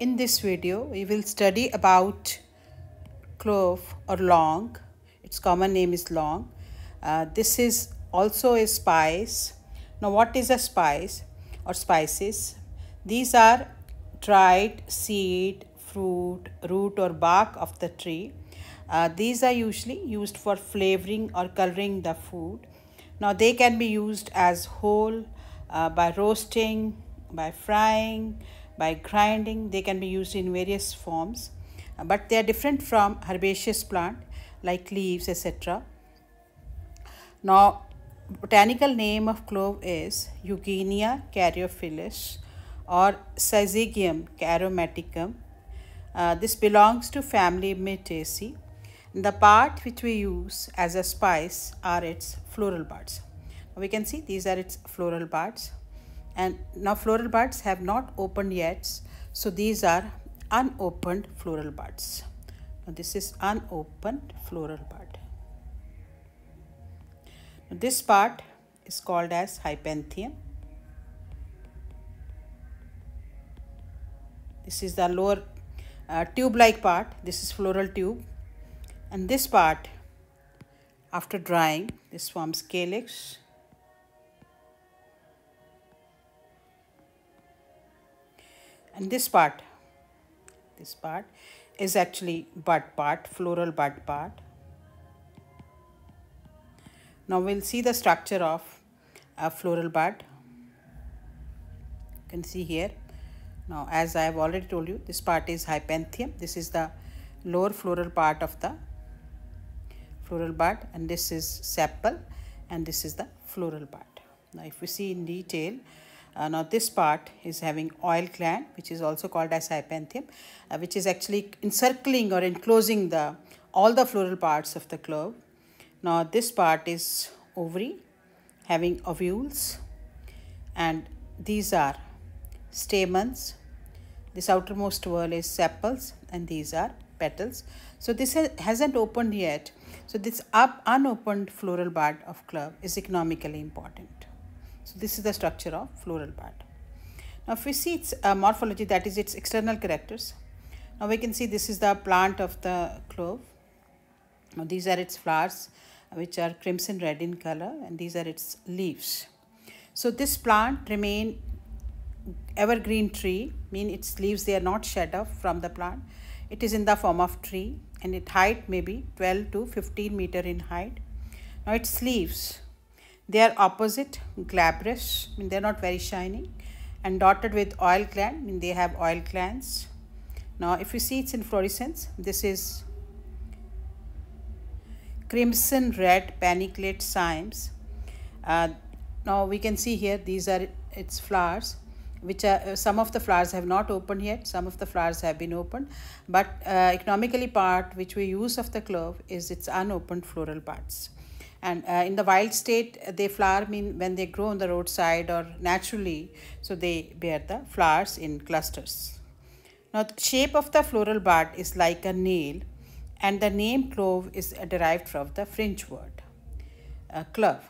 In this video, we will study about clove or long. Its common name is long. This is also a spice. Now, what is a spice or spices? These are dried seed, fruit, root or bark of the tree. These are usually used for flavoring or coloring the food. Now, they can be used as whole, by roasting, by frying, by grinding. They can be used in various forms, but they are different from herbaceous plant like leaves, etc. Now, botanical name of clove is Eugenia caryophyllus or Syzygium aromaticum. This belongs to family Myrtaceae. The part which we use as a spice are its floral buds. We can see these are its floral buds. And now floral buds have not opened yet, so these are unopened floral buds. Now this is unopened floral bud. Now this part is called as hypanthium. This is the lower tube-like part. This is floral tube. And this part, after drying, this forms calyx. And this part is actually bud part, floral bud part. Now we'll see the structure of a floral bud. You can see here. Now, as I have already told you, this part is hypanthium. This is the lower floral part of the floral bud, and this is sepal, and this is the floral bud. Now, if we see in detail, now this part is having oil gland, which is also called as hypanthium, which is actually encircling or enclosing the all the floral parts of the clove. Now this part is ovary, having ovules, and these are stamens. This outermost whorl is sepals, and these are petals. So this hasn't opened yet. So this unopened floral bud of clove is economically important. So this is the structure of floral bud. Now if we see its morphology, that is its external characters. Now we can see this is the plant of the clove. Now these are its flowers, which are crimson red in color, and these are its leaves. So this plant remain evergreen tree, mean its leaves, they are not shed off from the plant. It is in the form of tree, and its height may be 12 to 15 meter in height. Now its leaves, they are opposite, glabrous, I mean they are not very shining, and dotted with oil gland, I mean they have oil glands. Now if you see its inflorescence, this is crimson red paniclate cymes. Now we can see here, these are its flowers, which are some of the flowers have not opened yet, some of the flowers have been opened, but economically part which we use of the clove is its unopened floral buds. And in the wild state, they flower, mean when they grow on the roadside or naturally, so they bear the flowers in clusters. Now, the shape of the floral bud is like a nail, and the name clove is derived from the French word, clove.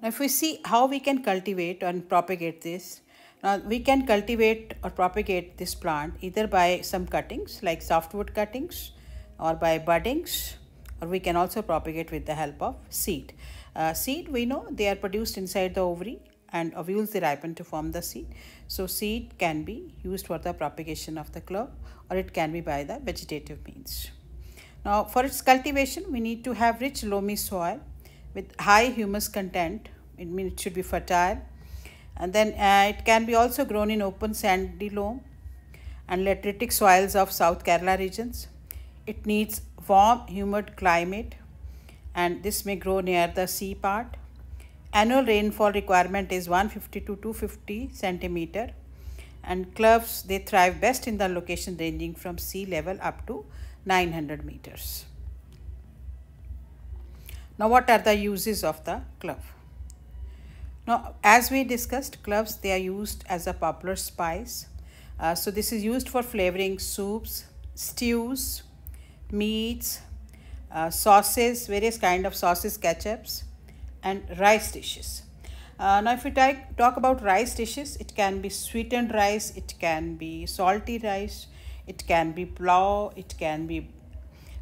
Now, if we see how we can cultivate and propagate this, now we can cultivate or propagate this plant either by some cuttings like softwood cuttings or by buddings. Or we can also propagate with the help of seed. Seed, we know they are produced inside the ovary, and ovules, they ripen to form the seed. So seed can be used for the propagation of the clove, or it can be by the vegetative means. Now for its cultivation, we need to have rich loamy soil with high humus content. It means it should be fertile. And then it can be also grown in open sandy loam and lateritic soils of South Kerala regions. It needs warm, humid climate, and this may grow near the sea part. Annual rainfall requirement is 150 to 250 centimeter, and cloves, they thrive best in the location ranging from sea level up to 900 meters. Now, what are the uses of the clove? Now, as we discussed, cloves, they are used as a popular spice. So this is used for flavoring soups, stews, meats, sauces, various kind of sauces, ketchups, and rice dishes. Now if we talk about rice dishes, it can be sweetened rice, it can be salty rice, it can be pulao, it can be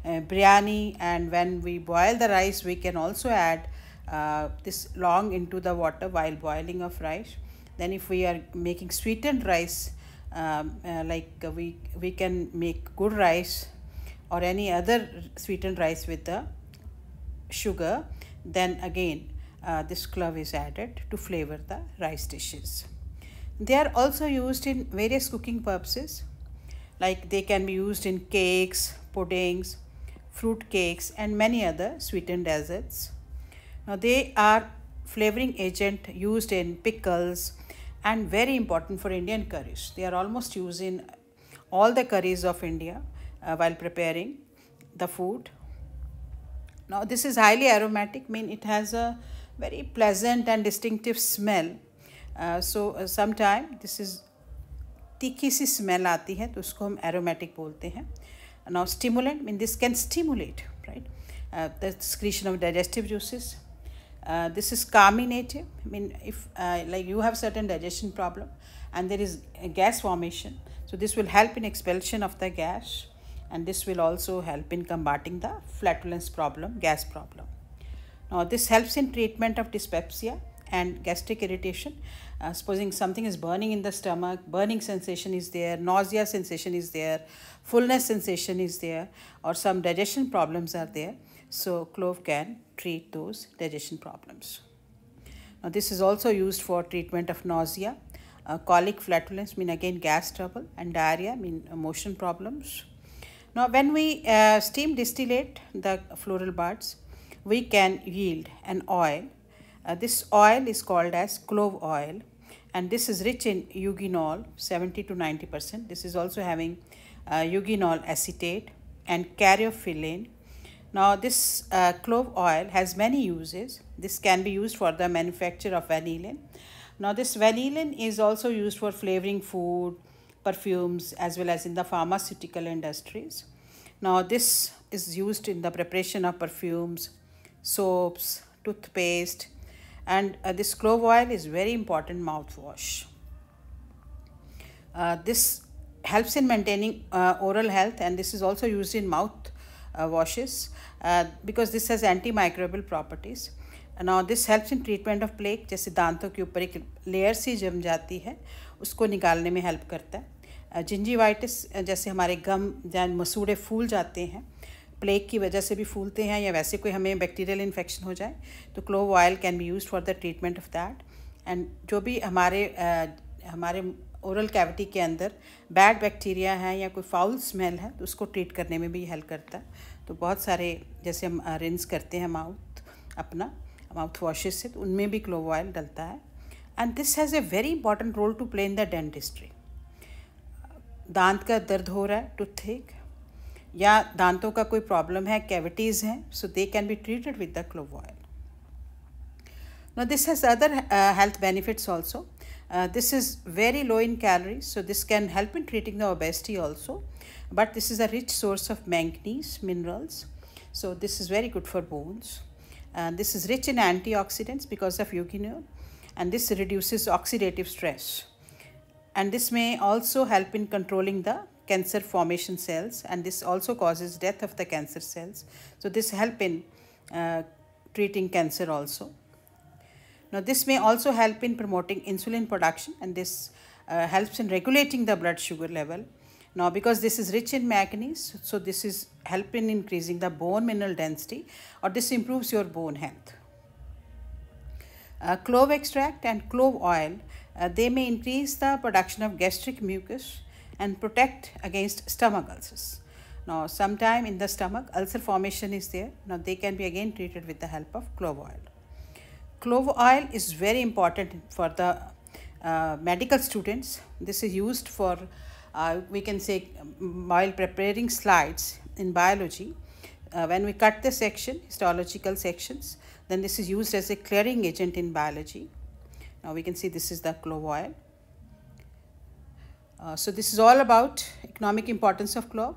biryani. And when we boil the rice, we can also add this long into the water while boiling of rice. Then if we are making sweetened rice, we can make good rice or any other sweetened rice with the sugar. Then again this clove is added to flavor the rice dishes. They are also used in various cooking purposes, like they can be used in cakes, puddings, fruit cakes, and many other sweetened desserts. Now they are flavoring agent used in pickles and very important for Indian curries. They are almost used in all the curries of India while preparing the food. Now this is highly aromatic, mean it has a very pleasant and distinctive smell. Sometime this is तीखी सी smell आती है तो उसको हम aromatic बोलते हैं. Now stimulant, mean this can stimulate, right, the secretion of digestive juices. This is carminative, mean if you have certain digestion problem and there is a gas formation, so this will help in expulsion of the gas, and this will also help in combating the flatulence problem, gas problem. Now this helps in treatment of dyspepsia and gastric irritation. Supposing something is burning in the stomach, burning sensation is there, nausea sensation is there, fullness sensation is there, or some digestion problems are there, so clove can treat those digestion problems. Now this is also used for treatment of nausea, colic, flatulence, mean again gas trouble, and diarrhea, mean motion problems. Now when we steam distillate the floral buds, we can yield an oil. This oil is called as clove oil, and this is rich in eugenol, 70 to 90%. This is also having eugenol acetate and caryophyllene. Now this clove oil has many uses. This can be used for the manufacture of vanillin. Now this vanillin is also used for flavoring food, perfumes, as well as in the pharmaceutical industries. Now this is used in the preparation of perfumes, soaps, toothpaste, and this clove oil is very important mouthwash. This helps in maintaining oral health, and this is also used in mouth washes because this has antimicrobial properties. Now this helps in treatment of plaque, जैसे दांतों के ऊपर एक layer सी जम जाती है उसको निकालने में help करता है. Gingivitis जैसे हमारे गम या मसूड़े फूल जाते हैं, प्लेग की वजह से भी फूलते हैं, या वैसे कोई हमें बैक्टीरियल इन्फेक्शन हो जाए तो clove oil can be used for the treatment of that. And जो भी हमारे ओरल कैविटी के अंदर बैड बैक्टीरिया है या कोई फाउल स्मेल है तो उसको ट्रीट करने में भी हेल्प करता है. तो बहुत सारे जैसे हम रिंस करते हैं माउथ अपना माउथ वॉशेज से, तो उनमें भी क्लोव ऑयल डलता है. And this has a very important role to play in the dentistry. दांत का दर्द हो रहा है, टूथेक, या दांतों का कोई प्रॉब्लम है, कैविटीज़ हैं, so they can be treated with the clove oil. Now this has other health benefits also. This is very low in calories, so this can help in treating the obesity also, but this is a rich source of manganese minerals, so this is very good for bones. This is rich in anti oxidants because of eugenol, and this reduces oxidative stress, and this may also help in controlling the cancer formation cells, and this also causes death of the cancer cells, so this help in treating cancer also. Now this may also help in promoting insulin production, and this helps in regulating the blood sugar level. Now because this is rich in manganese, so this is help in increasing the bone mineral density, or this improves your bone health. Clove extract and clove oil, they may increase the production of gastric mucus and protect against stomach ulcers. Now sometime in the stomach ulcer formation is there, now they can be again treated with the help of clove oil. Clove oil is very important for the medical students. This is used for we can say while preparing slides in biology, when we cut the section, histological sections, then this is used as a clearing agent in biology. Now we can see this is the clove oil. So this is all about economic importance of clove.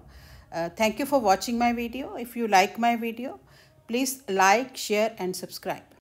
Thank you for watching my video. If you like my video, please like, share and subscribe.